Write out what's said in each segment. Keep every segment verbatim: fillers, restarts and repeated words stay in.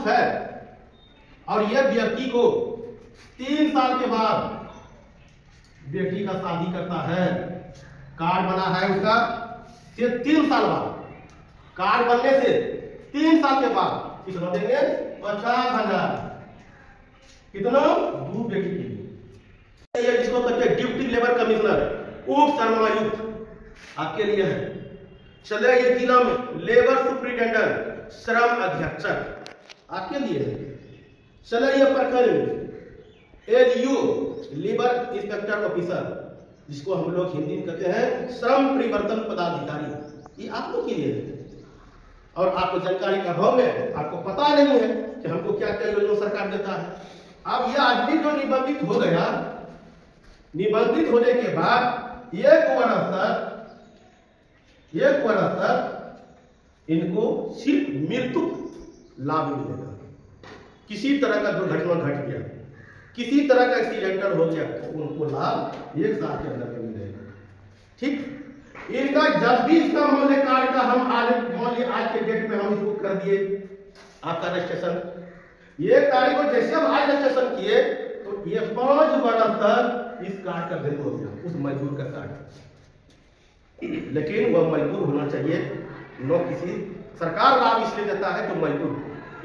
Proof है और यह व्यक्ति को तीन साल के बाद बेटी का शादी करता है, कार्ड बना है उसका सिर्फ तीन साल बाद, कार्ड बनने से तीन साल के बाद कितना देंगे? पचास हजार कितना दो बेटी के लिए। यह जिसको कहते हैं डिप्टी लेबर कमिश्नर उप शर्मायुक्त आपके लिए है। चले ये जिला में लेबर सुप्रिंटेंडेंट श्रम अधीक्षक आपके लिए है। चले ये प्रखंड एलयू लेबर इंस्पेक्टर ऑफिसर जिसको हम लोग हिंदी में कहते हैं श्रम परिवर्तन पदाधिकारी, ये आपको के लिए है। और आपको जानकारी का अभाव में आपको पता नहीं है कि हमको क्या क्या योजना सरकार देता है। अब यह आदमी जो निबंधित हो गया, निबंधित होने के बाद ये कोर स्तर ये कोर स्तर इनको सिर्फ मृत्यु लाभ मिलेगा। किसी तरह का दुर्घटना घट गया, किसी तरह का एक्सीडेंटल हो गया, उनको लाभ एक साल के अंदर मिलेगा। ठीक, इनका जब भी इसका मूल्य कार्ड का हम आज मूल्य आज के डेट में हम इसको कर दिए आपका रजिस्ट्रेशन, ये कार्ड को जैसे हम आज रजिस्ट्रेशन किए तो ये पांच वर्ष तक इस कार्ड का वैल्यू हो गया उस मजदूर का कार्ड। लेकिन वह मजदूर होना चाहिए, न किसी सरकार लाभ इसलिए देता है तो मजदूर,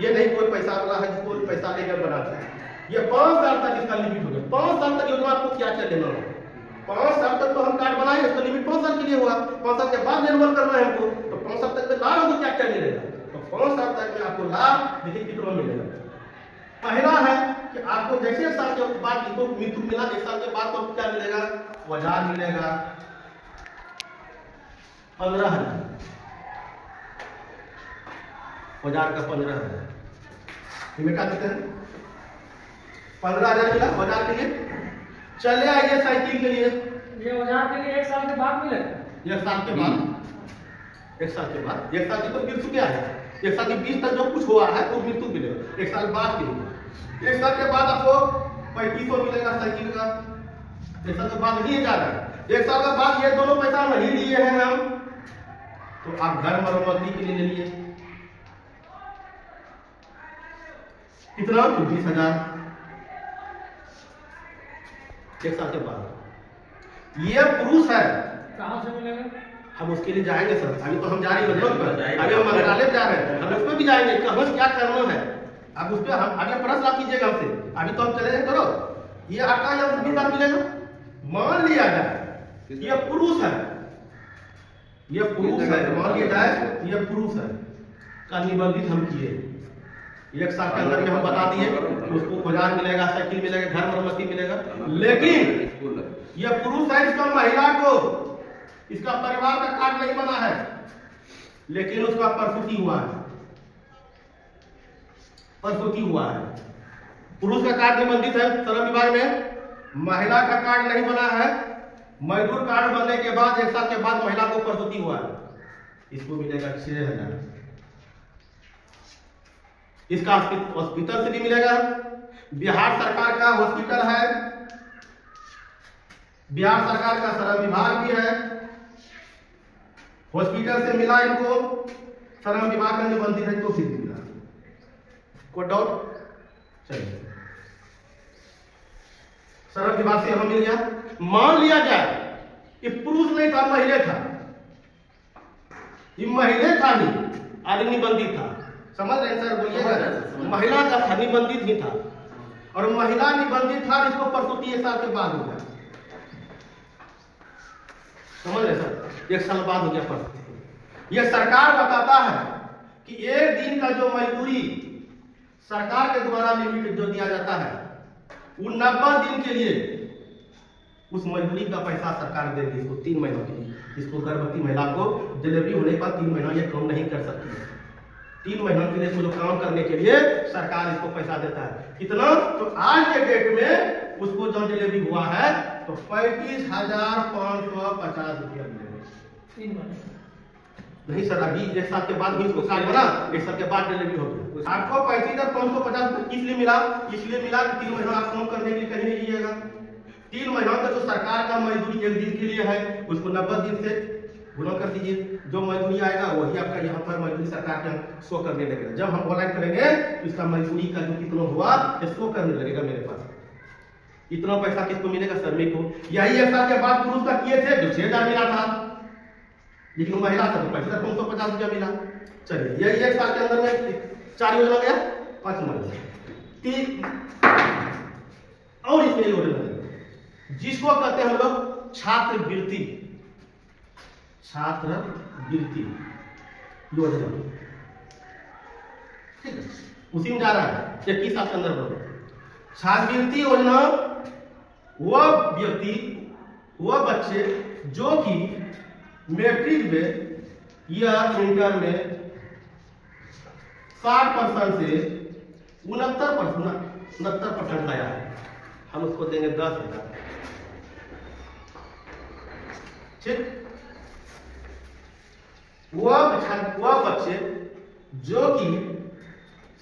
ये नहीं कोई पैसा वाला है जिसको पैसा लेकर बनाता है। ये पांच साल तक इसका लिमिट हो गया, पांच साल तक योजना आपको क्या क्या लेना होगा। पांच साल तक तो हम कार्ड बनाए, उसका लिमिट पांच साल के लिए हुआ, पांच साल के बाद निर्मल करना है हमको, तो पांच साल तक लाभ हमको क्या क्या मिलेगा। तो पांच साल तक में आपको लाभ देखिए कितना मिलेगा। पहला है कि आपको जैसे साल के बाद इनको मृत्यु मिला, एक साल के बाद आपको क्या मिलेगा? हजार मिलेगा, पंद्रह हजार, हजार का पंद्रह हजार इनमें क्या देते हैं? पंद्रह हजार मिला हजार के लिए। चले आइए साइकिल के लिए, ये हजार के लिए एक साल के बाद मिलेगा, एक साल के बाद एक साल के बाद एक साल के तो मृत्यु क्या है? एक साल के बीस तक जो कुछ हुआ है तो मृत्यु मिलेगा एक साल बाद के लिए। एक साल के बाद आपको पैंतीस सौ मिलेगा साइकिल का, एक साल के बाद लिए जा रहा है। एक साल के बाद ये दोनों पैसा नहीं लिए हैं हम, तो आप घर मरम्मती के लिए ले लिए कितना? बीस हजार एक साल के बाद। ये पुरुष है कहां से मिलेगा? हम उसके लिए जाएंगे सर, अभी तो हम जा रहे हैं अभी हम मंत्रालय जा रहे हैं, हम उसमें भी जाएंगे कहा क्या करना है। अब उस पर हम आगे प्रश्न आप कीजिएगा हमसे, अभी तो हम चले जाए करो। ये आपका या उसमें बात मिलेगा? मान लिया जाए ये पुरुष है, ये पुरुष है, मान लिया जाए ये पुरुष है का निबंधित हम किए, एक साल के अंदर हम बता दिए उसको बाजार मिलेगा, साइकिल मिलेगा, घर मरम्मती मिलेगा। लेकिन यह पुरुष है, इसका महिला को इसका परिवार का कार्ड नहीं बना है लेकिन उसका प्रसूति हुआ है, प्रसूति हुआ है। पुरुष का कार्ड निबंधित है श्रम विभाग में, महिला का कार्ड नहीं बना है, मजदूर कार्ड बनने के बाद एक साल के बाद महिला को प्रसूति हुआ है, इसको मिलेगा छह हजार। इसका हॉस्पिटल से भी मिलेगा, बिहार सरकार का हॉस्पिटल है, बिहार सरकार का श्रम विभाग भी है, हॉस्पिटल से मिला इनको, श्रम विभाग में निबंधित है तो फिर मिला। कोई डाउट? चलिए श्रम विभाग से हम मिल गया। मान लिया जाए कि पुरुष नहीं था, महिले था, ये महिले था ही आदि निबंधित था, समझ रहे सर? बोलिए, महिला का था, निबंधित ही था और महिला निबंधित था, इसको प्रसूति एक साल के बाद हो गया, समझ रहे सर? एक साल बाद हो गया प्रसूति। यह सरकार बताता है कि एक दिन का जो मजदूरी सरकार के द्वारा लिमिट जो दिया जाता है वो नब्बे दिन के लिए, उस मजदूरी का पैसा सरकार देगी इसको तीन महीनों के लिए। इसको गर्भवती महिला को डिलीवरी होने पर तीन महीना ये काम नहीं कर सकती है, तीन महीनों के लिए इसको जो काम करने के लिए सरकार इसको पैसा देता है कितना? तो आज के डेट में उसको जो डिलीवरी हुआ है तो पैंतीस हजार पाँच सौ पचास रुपया मिलेगा। नहीं सर, अभी एक साल के बाद भी इसको कार्ड बना, एक साल के बाद डिलीवरी हो गई, आपको पैंतीस हजार पाँच सौ पचास इसलिए मिला, इसलिए मिला कि तीन महीना आप काम करने के लिए कहीं नहीं लीजिएगा। तीन महीना का जो सरकार का मजदूरी एक दिन के लिए है उसको नब्बे दिन से गुणा कर दीजिए, जो मजदूरी आएगा वही आपका यहाँ पर मजदूरी सरकार के हम शो करने लगेगा। जब हम ऑनलाइन करेंगे तो इसका मजदूरी का जो कितना हुआ ये शो करने लगेगा, मेरे पास इतना पैसा किसको मिलेगा श्रमिक को। यही एक साल के बाद पुरुष का किए थे जो छह हजार मिला था, लेकिन महिला को पैंसठ नौ सौ पचास रुपया मिला। चलिए यही एक साल के अंदर में चार योजना गया, पांच महीने और इसमें योजना जिसको कहते हैं हम लोग छात्रवृत्ति, छात्रवृत्ति योजना, ठीक है उसी में जा रहा है इक्कीस साल के अंदर में। छात्रवृत्ति योजना वह व्यक्ति वह बच्चे जो कि मैट्रिक में या इंटर में साठ परसेंट से उनहत्तर परसेंट उनहत्तर परसेंट आया है, हम उसको देंगे दस हजार ठीक। वह वह बच्चे जो कि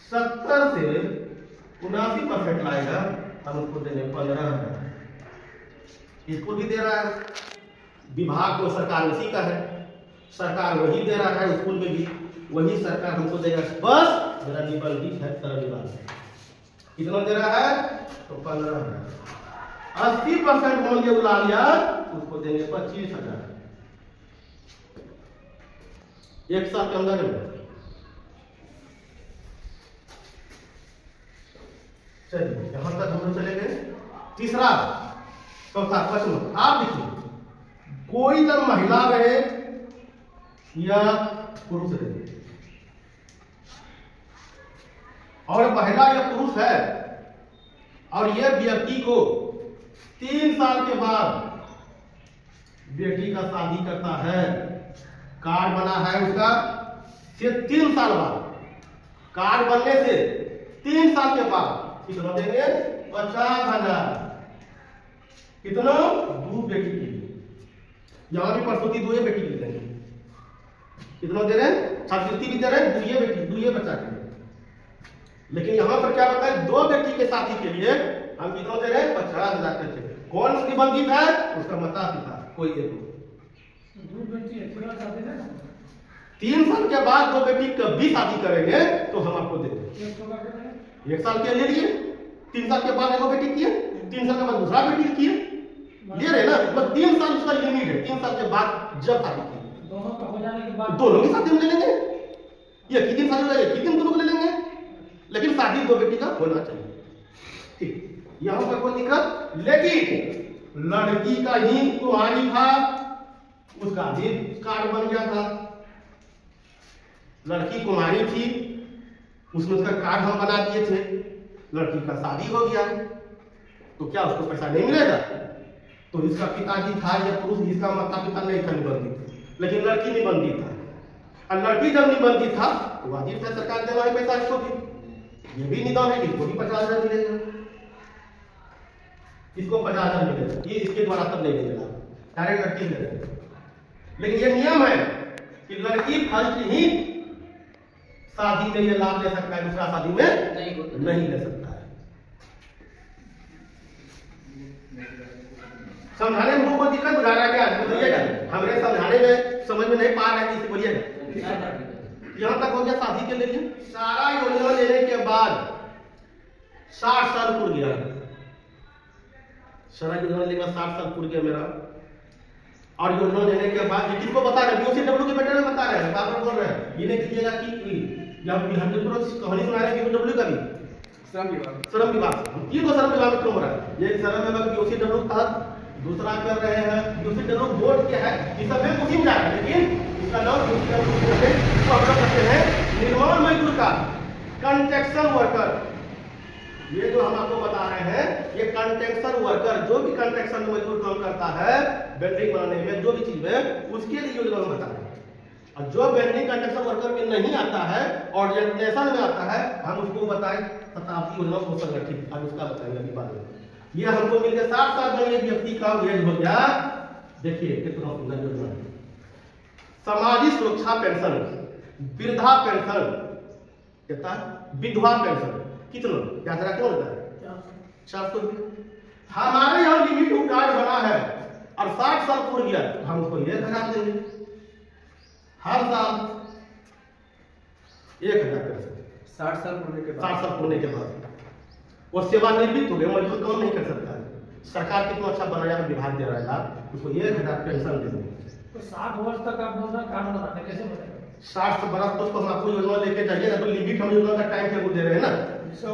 सत्तर से उनासी परसेंट लाएगा, हम उनको देने पंद्रह हजार। इसको भी दे रहा है विभाग को, सरकार उसी का है, सरकार वही दे रहा है, स्कूल में भी वही सरकार हमको देगा। बस मेरा निबंधित है तरह निबंध है कितना दे रहा है तो पंद्रह हजार। अस्सी परसेंट मूल्य उला लिया, उसको देंगे पच्चीस हजार एक साल के अंदर में। चलिए यहां तक हम लोग चले गए। तीसरा चौथा प्रश्न आप देखिए, कोई जब महिला रहे या पुरुष रहे, और महिला या पुरुष है और यह व्यक्ति को तीन साल के बाद बेटी का शादी करता है, कार्ड बना है उसका से तीन साल बाद, कार्ड बनने से तीन साल के बाद कितना देंगे पचास हजार कितना दो बेटी के लिए। यहाँ भी प्रसूति दो बेटी के देंगे, कितना दे रहे हैं छात्रवृत्ति भी दे रहे हैं दो बेटी दो बच्चा के लिए, लेकिन यहाँ पर क्या होता है दो बेटी के साथी के लिए हम कितना दे रहे हैं पचास हजार करके। कौन निबंधित है उसका माता पिता कोई देखो तीन साल के बाद दो बेटी कभी शादी करेंगे तो हम आपको देंगे। एक साल के ले लिए, तीन साल के बाद एगो बेटी किए, तीन साल के बाद दूसरा बेटी किए, ले रहे ना बस तीन साल उसका लिमिट है। तीन साल के बाद जब शादी की दोनों का हो जाने के बाद दोनों के साथ ले लेंगे, ये कितनी शादी हो जाए कितनी दोनों को ले लेंगे, लेकिन शादी दो बेटी का होना चाहिए ठीक। यहाँ पर कोई दिक्कत, लेकिन लड़की का ही कुहानी था उसका भी कार्ड बन गया था, लड़की कुहानी थी उसमें उसका कार्ड हम बना दिए थे, लड़की का शादी हो गया तो क्या उसको पैसा नहीं मिलेगा? तो इसका पिताजी था या पुरुष इसका माता पिता नहीं था निबंधित, लेकिन लड़की निबंधित था, और लड़की जब निबंधित था तो वाजिब था सरकार देना ही पैसा इसको भी, ये भी निदान है इसको भी पचास हजार मिलेगा, इसको पचास हजार मिलेगा, ये इसके द्वारा तब नहीं मिलेगा डायरेक्ट लड़की मिलेगा। लेकिन ये नियम है कि लड़की फर्स्ट ही शादी में ये लाभ ले सकता है, दूसरा शादी में नहीं, नहीं ले सकता है। समझाने में हमको दिक्कत आ रहा है क्या? बोलिएगा, हमने समझाने में समझ में नहीं पा रहे हैं, इसे बोलिएगा। यहाँ तक हो गया शादी के लिए। सारा योजना लेने के बाद साठ साल पूर्ण गया, सारा योजना लेगा साठ साल पूर्व गया मेरा, और योजना लेने के बाद किनको बता रहे हैं डब्ल्यू के बेटे ने बता रहे हैं, बाबर बोल रहे हैं ये नहीं कीजिएगा कि जब हम लोग कहानी सुना रहे हैं डब्ल्यू का भी श्रम विभाग श्रम विभाग ये तो श्रम विभाग क्यों हो रहा है, ये श्रम विभाग यूसी डब्ल्यू था दूसरा कर रहे हैं, यूसी डब्ल्यू बोर्ड क्या है ये सब में उसी में जा रहा है, लेकिन इसका नाम यूसी डब्ल्यू से हम लोग करते हैं निर्माण मजदूर का कंस्ट्रक्शन वर्कर। ये जो हम आपको बता रहे हैं ये कंस्ट्रक्शन वर्कर जो भी कंस्ट्रक्शन मजदूर काम करता है बिल्डिंग बनाने में जो भी चीज में उसके लिए योजना हम बता रहे हैं, और जो बिल्डिंग कंस्ट्रक्शन वर्कर में नहीं आता है और ऑर्डिनेशन में आता है हम उसको बताएं शताब्दी योजना को संगठित हम उसका बताएंगे अभी बाद में। ये हमको मिल गया सात साल में ये व्यक्ति का एज हो गया, देखिए कितना सुंदर योजना है। सामाजिक सुरक्षा पेंशन, वृद्धा पेंशन कहता है, विधवा पेंशन कितना याद रखना होता है सात सौ रुपया। हमारे यहाँ लिमिट कार्ड बना है और साठ साल पूर्ण गया हम उसको एक हजार देंगे, हर साल एक हजार पेंशन साठ साल होने के बाद साठ साल होने के बाद वो सेवानिवृत्त हो गए, मजदूर काम नहीं कर सकता है। सरकार कितना अच्छा बनाया है, विभाग दे रहा है, उसको एक हजार पेंशन दे देंगे। तो साठ वर्ष तक आप बोल रहे हैं काम बनाने कैसे बनेगा? साठ बरस तो उसको आपको योजना लेके जाइए ना, तो लिमिट हम योजना का टाइम टेबल दे रहे हैं ना।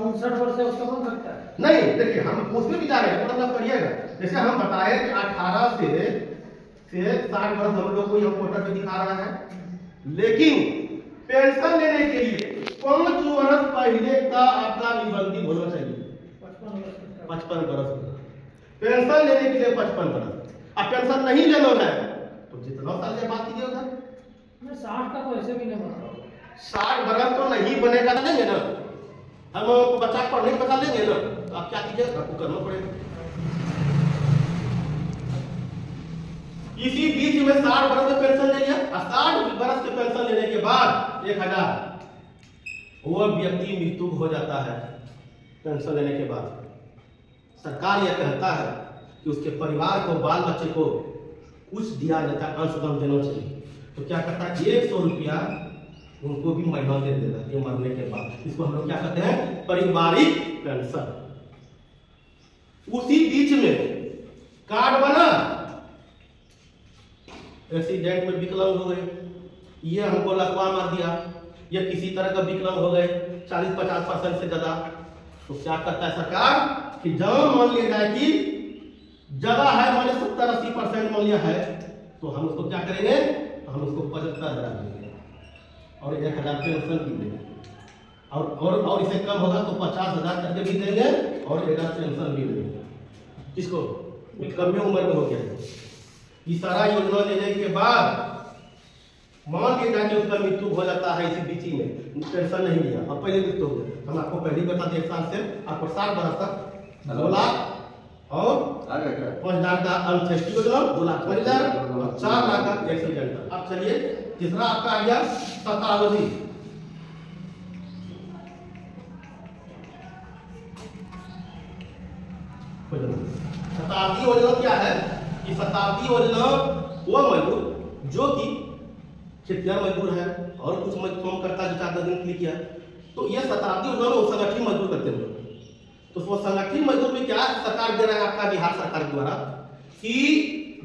उनसठ वर्ष है उसको बन सकता है नहीं? देखिए हम उसमें भी जा रहे हैं, मतलब करिएगा जैसे हम बताए कि अठारह से से साठ वर्ष हम लोग को यह कोटा भी दिखा रहा है, लेकिन पेंशन लेने के लिए पांच वर्ष पहले का आपका निबंधित होना चाहिए। पचपन वर्ष पेंशन लेने के लिए पचपन वर्ष। अब पेंशन नहीं लेना है तो जितना साल से बात कीजिए उधर साठ का तो ऐसे भी नहीं बन रहा। साठ बरस तो नहीं बनेगा ना, ना हम बच्चा पढ़ने बता देंगे ना, तो आप क्या कीजिए आपको करना पड़ेगा। इसी बीच में साठ बरस में पेंशन ले लिया, साठ बरस के पेंशन लेने के बाद एक हजार वो व्यक्ति मृत्यु हो जाता है। पेंशन लेने के बाद सरकार यह कहता है कि उसके परिवार को बाल बच्चे को कुछ दिया जाता है, अंशदान देना चाहिए। तो क्या करता है एक सौ रुपया उनको भी महीना दे देता है मरने के बाद। इसको हम लोग क्या कहते हैं पारिवारिक पेंशन। उसी बीच में कार्ड बना, एक्सीडेंट में विकलांग हो गए, ये हमको लकवा मार दिया या किसी तरह का विकलांग हो गए चालीस पचास परसेंट से ज्यादा, तो क्या करता है सरकार कि जब मान लिया जाए कि जगह है मैंने सत्तर अस्सी परसेंट मान लिया है, तो हम उसको क्या करेंगे, हम उसको पचहत्तर हजार देंगे और एक हजार पेंशन भी देंगे और और और इसे कम होगा तो पचास हजार करके भी देंगे और एक हजार पेंशन भी देंगे। किसको कम उम्र में हो गया ये सारा योजना लेने के बाद मान के जाके उसका मृत्यु हो जाता है। इसी बीच में पेंशन नहीं लिया और पहले मृत्यु हो गया, हम आपको पहले ही बता दें एक साल से आपको साठ बरस तक दो लाख और पाँच लाख का अंतरराष्ट्रीय योजना, दो लाख पाँच हजार और चार लाख का एक्सीडेंट। अब चलिए तीसरा आपका आ गया शतावधि। शताब्दी योजना क्या है कि शताब्दी योजना वो मजदूर जो कि खेतिया मजदूर है और कुछ मजदूर करता है जो चार दिन के लिए किया, तो ये शताब्दी योजना में संगठित मजदूर करते हैं। तो वो संगठित मजदूर में क्या सरकार दे रहा है आपका बिहार सरकार द्वारा कि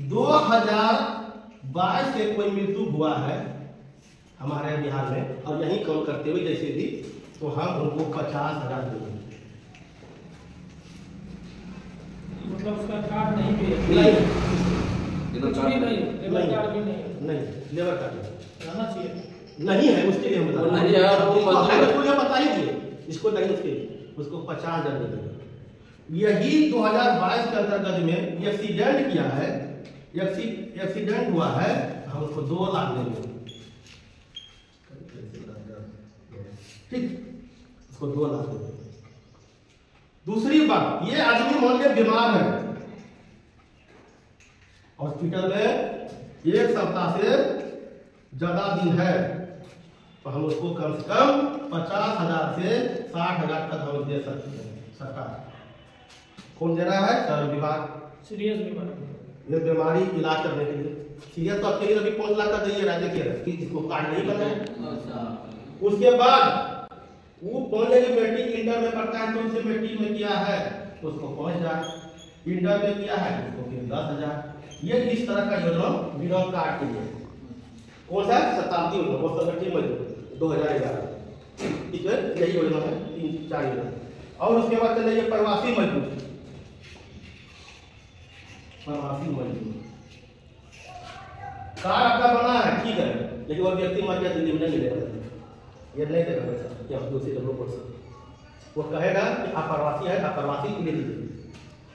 दो हजार बाईस से कोई मृत्यु हुआ है हमारे बिहार में और यहीं काम करते हुए जैसे भी, तो हम उनको पचास हजार देंगे। मतलब उसका कार्ड नहीं भी नहीं नहीं नहीं लेबर कार्ड रहना चाहिए नहीं है, उसके लिए हम बता दीजिए इसको नहीं, उसके लिए उसको पचास हजार मिलेगा। यही दो हजार बाईस के अंतर्गत में एक्सीडेंट किया है, एक्सीडेंट हुआ है, हम उसको दो लाख देंगे। ठीक, उसको दो लाख देंगे। दूसरी बात, ये आदमी मान लिया बीमार है, हॉस्पिटल में एक सप्ताह से ज्यादा दिन है, तो हम उसको कम से कम पचास हजार से साठ हजार तक हम दे सकते हैं। सरकार कौन दे रहा है? सर विभाग, सीरियस बीमारी, ये बीमारी इलाज करने के लिए सीरियस। तो आपके लिए अभी पाँच लाख का दिए राज्य के रहे, इसको कार्ड नहीं बनाए। उसके बाद वो कौन लेके मेट्रिक इंटर में पढ़ता है तो उसे मेट्रिक में किया है तो उसको पाँच हजार इंटर में किया है उसको फिर दस हजार ये इस तरह का योजना बिना कार्ड के लिए कौन सा शताब्दी योजना संगठित मजदूर दो हजार ग्यारह इसमें यही योजना है, तीन चार योजना। और उसके बाद चले प्रवासी मजदूर, प्रवासी मजदूर कार्ड आपका बना है ठीक है, लेकिन वो व्यक्ति मर गया दिल्ली में नहीं मिलेगा, ये नहीं देगा दूसरी जरूरत पड़। वो कहेगा कि आप प्रवासी है, आप प्रवासी के लिए दीजिए।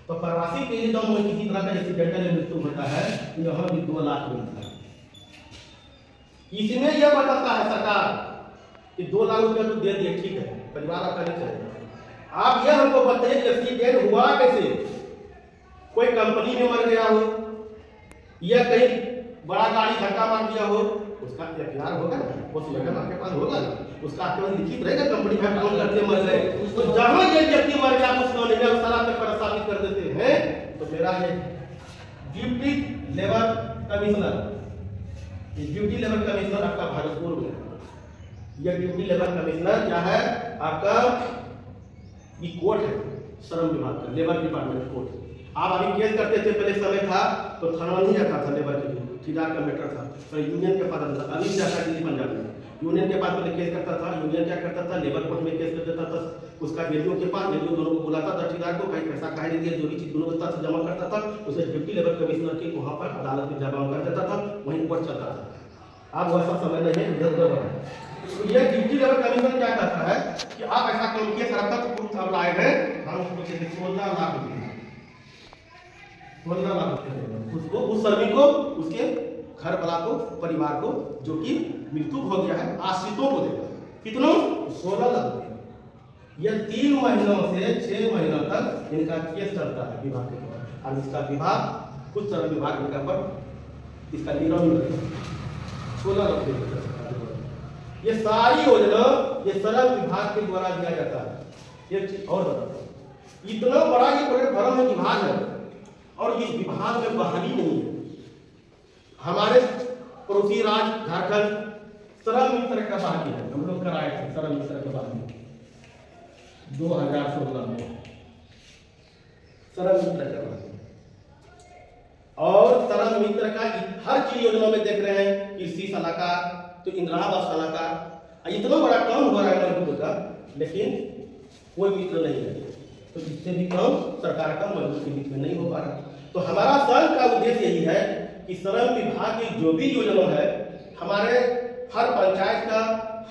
तो प्रवासी के लिए जब किसी तरह का एक्सीडेंटल में मृत्यु होता है यहाँ भी दो लाख मिलता है। इसमें यह बताता है सरकार कि दो लाख रुपया तो दे दिए ठीक है, परिवार आपका नहीं चाहिए। आप यह हमको बताइए कि एक्सीडेंट हुआ कैसे, कोई कंपनी में मर गया हो या कहीं बड़ा गाड़ी धक्का मार दिया हो, उसका एफआईआर होगा ना, उस जगह आपके पास होगा ना, उसका आपके पास लिखित रहेगा कंपनी में काम करते मर गए। तो जहां ये व्यक्ति मर गया उस मामले में सारा पेपर साबित कर देते हैं। तो मेरा ये deputy labour commissioner duty level commissioner आपका भागलपुर में है। यह ड्यूटी लेवल कमिश्नर क्या है आपका, ये कोर्ट है श्रम विभाग का, लेबर डिपार्टमेंट कोर्ट। आप अभी केस करते थे पहले समय था तो थाना नहीं जाता था लेबर के लिए, ठेकेदार का मैटर था तो यूनियन के पास था। अभी जाता दिल्ली पंजाब में, यूनियन के पास पहले केस करता था, यूनियन क्या करता था लेबर कोर्ट में केस कर देता था, उसका जेलियों के पास जेलियों दोनों को बुलाता था, ठेकेदार को कहीं पैसा काहे नहीं दिया जो भी चीज गुणवत्ता से जमा करता था उसे डिप्टी लेबर कमिश्नर के वहाँ पर अदालत में जमा कर देता था, वहीं पर चलता था। आप वैसा समय नहीं है, इधर उधर तो यह ड्यूटी लेवल कमीशन क्या कहता है कि आप ऐसा काम किए सर तक प्रूफ हम लाए हैं, हम उसको कहते हैं सोलह लाख रुपए, सोलह लाख रुपए उसको उस श्रमिक को उसके घर वाला को परिवार को जो कि मृत्यु हो गया है आश्रितों को देगा कितना सोलह लाख। यह तीन महीनों से छह महीनों तक इनका केस चलता है विभाग के द्वारा और इसका विभाग कुछ श्रम विभाग इनका पर इसका निगरानी सोलह लाख। ये सारी योजना ये श्रम विभाग के द्वारा दिया जाता है। ये चीज और बताओ इतना बड़ा ये प्रोजेक्ट भरा हुआ विभाग है और इस विभाग में बहाली नहीं है। हमारे पड़ोसी राज्य झारखंड श्रम मित्र का बहाली है, हम लोग कराए थे श्रम मित्र का बहाली दो हजार सोलह में श्रम मित्र का बहाली। और श्रम मित्र का हर चीज योजना में देख रहे हैं कृषि सलाहकार तो इंदिरा आवास सलाहकार, इतना बड़ा काम हो रहा है मजदूर का लेकिन कोई मित्र नहीं है, तो इससे भी काम सरकार का मजदूर के बीच में नहीं हो पा रहा। तो हमारा संघ का उद्देश्य यही है कि श्रम विभाग की जो भी योजना है हमारे हर पंचायत का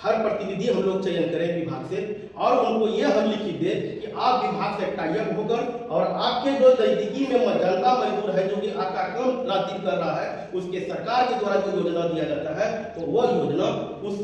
हर प्रतिनिधि हम लोग चयन करें विभाग से और उनको यह हम लिखित दे कि आप विभाग से टाई अप होकर और आपके जो नजदीकी में जनता मजदूर है जो कि आपका काम राजनीति कर रहा है उसके सरकार के द्वारा जो योजना दिया जाता है तो वह योजना उस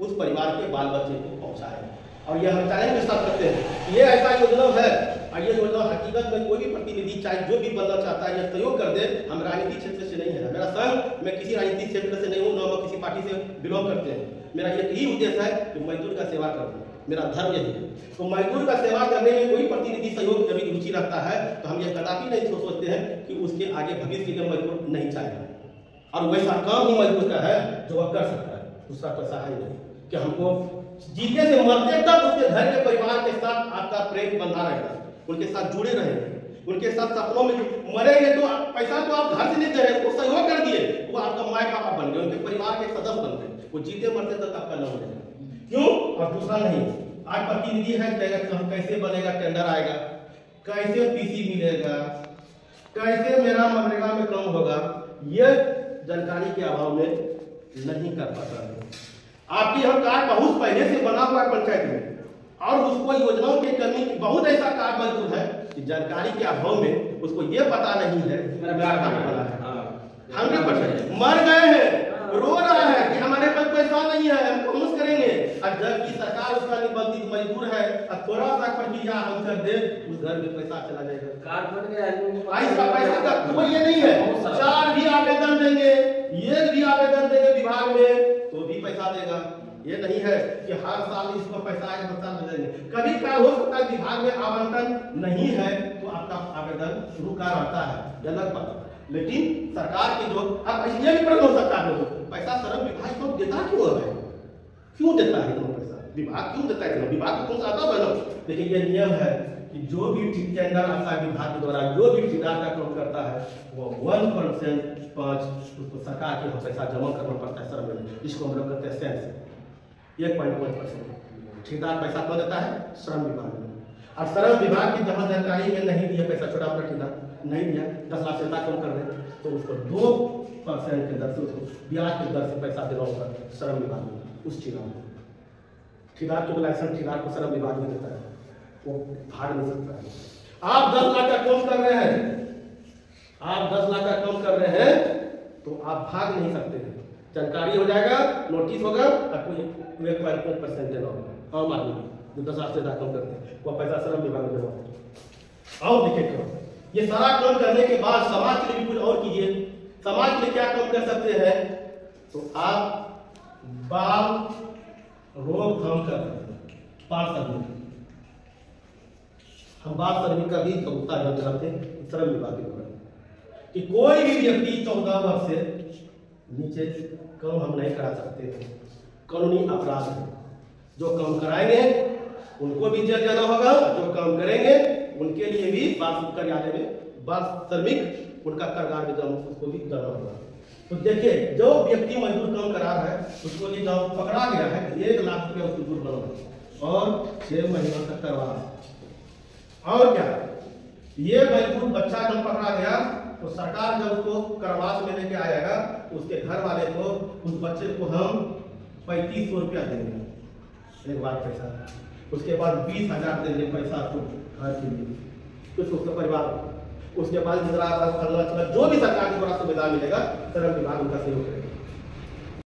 उस परिवार के बाल बच्चे को पहुंचाए। और यह हम चैलेंज के साथ करते हैं ये ऐसा योजना है और ये योजना हकीकत में कोई भी प्रतिनिधि चाहे जो भी बनना चाहता है या सहयोग कर दे। हम राजनीतिक क्षेत्र से नहीं है, मेरा संघ मैं किसी राजनीतिक क्षेत्र से नहीं हूँ, न मैं किसी पार्टी से बिलोंग करते हैं। मेरा यही उद्देश्य है कि मजदूर का सेवा करना मेरा धर्म यही है। तो मजदूर का सेवा करने में कोई प्रतिनिधि सहयोग जब रुचि रखता है तो हम यह कदापि नहीं सोचते हैं कि उसके आगे भविष्य के लिए मजदूर नहीं चाहेगा और वैसा काम ही मजदूर का है जो वह कर सकता है, उसका पैसा है नहीं कि हमको जीते से मरते तक उसके घर के परिवार के साथ आपका प्रेम बंधा रहेगा, उनके साथ जुड़े रहेंगे, उनके साथ सपनों में मरेंगे। तो पैसा तो आप घर से नहीं दे रहे, सहयोग कर दिए, वो आपका माए बाप बन गए, उनके परिवार के सदस्य बन गए, वो जीते मरते तक आपका न हो जाएगा। क्यों? और दूसरा नहीं आज प्रतिनिधि है कैसे बनेगा, टेंडर आएगा, कैसे पीसी मिलेगा, कैसे मेरा मनरेगा में काम होगा, ये जानकारी के अभाव में नहीं कर पाता है। आपकी हम कार्ड बहुत पहले से बना हुआ है पंचायत में और उसको योजनाओं की कमी बहुत ऐसा कार्ड मौजूद है कि जानकारी के अभाव में उसको ये पता नहीं है मेरा कार्ड बना है। हंड्रेड परसेंट मर गए हैं, रो रहा है कि हमारे पास पैसा नहीं है, हम कोशिश करेंगे। अब जबकि सरकार उसका निबंधित मजदूर है और थोड़ा सा खर्चिया हम कर दे उस घर में पैसा चला जाएगा, कार फट गया है इसका पैसा का कोई ये नहीं है। चार भी आवेदन देंगे, ये भी आवेदन देंगे विभाग में तो भी पैसा देगा, ये नहीं है कि हर साल इसको पैसा आए बता देंगे। कभी क्या हो सकता है विभाग में आवंटन नहीं है तो आपका आवेदन रुका रहता है, गलत बात। लेकिन सरकार के जो अब ये भी प्रश्न हो सकता है पैसा श्रम विभाग को देता क्यों है, क्यों देता है इतना पैसा विभाग, क्यों देता है विभाग को आता बनो। लेकिन ये नियम है कि जो भी टेंडर आता है विभाग के द्वारा जो भी ठेकेदार का काम करता है वो वन परसेंट पाँच उसको सरकार के पैसा जमा करना पड़ता है श्रम विभाग, जिसको हम लोग करते हैं सेंस एक पॉइंट पाँच परसेंट ठेकेदार पैसा कौन देता है श्रम विभाग में। और श्रम विभाग की जहाँ जानकारी में नहीं दिया पैसा छोटा मोटा ठेकेदार नहीं दिया दस लाख से कम कर रहे तो उसको दो परसेंट के दर से उसको ब्याज के दर से पैसा देना होगा श्रम विभाग में। उस ठेकेदार ठेकेदार को लाइसेंस ठेकेदार को श्रम विभाग में देता है, वो भाग नहीं सकता है। आप दस लाख का कम कर रहे हैं, आप दस लाख का कम कर रहे हैं तो आप भाग नहीं सकते, जानकारी हो जाएगा, नोटिस होगा और कोई एक पॉइंट परसेंट देना होगा आम आदमी जो दस लाख से ज्यादा कम करते हैं वह पैसा श्रम विभाग में देना होगा। और देखिए क्यों ये सारा काम करने के बाद समाज के लिए कुछ और कीजिए, समाज के लिए क्या काम कर सकते हैं तो आप बाल रोकथाम कर सकते हैं। हम बाल श्रमिक का भी चौथा जन कराते हैं श्रम विभाग के द्वारा कि कोई भी व्यक्ति चौदह वर्ष से नीचे काम हम नहीं करा सकते थे, कानूनी अपराध है। जो काम कराएंगे उनको भी जेल जाना होगा, जो काम करेंगे उनके लिए भी बाल कार्यालय में बाल श्रमिक उनका करगार उसको भी जाना होगा। तो देखिए जो व्यक्ति मजदूर काम करा रहा है उसको ये जो पकड़ा गया है एक लाख रुपया उसको जुर्माना और छह महीना तक करवा। और क्या ये मजदूर बच्चा जब पकड़ा गया तो सरकार जब उसको करवास में लेके आएगा उसके घर वाले को उस बच्चे को हम पैंतीस सौ रुपया देंगे एक बार पैसा, उसके बाद बीस हजार देंगे पैसा उसको घर के लिए कुछ उसका परिवार, उसके बाद जितना जो भी सरकार की थोड़ा सुविधा मिलेगा, श्रम विभाग उनका सहयोग करेगा।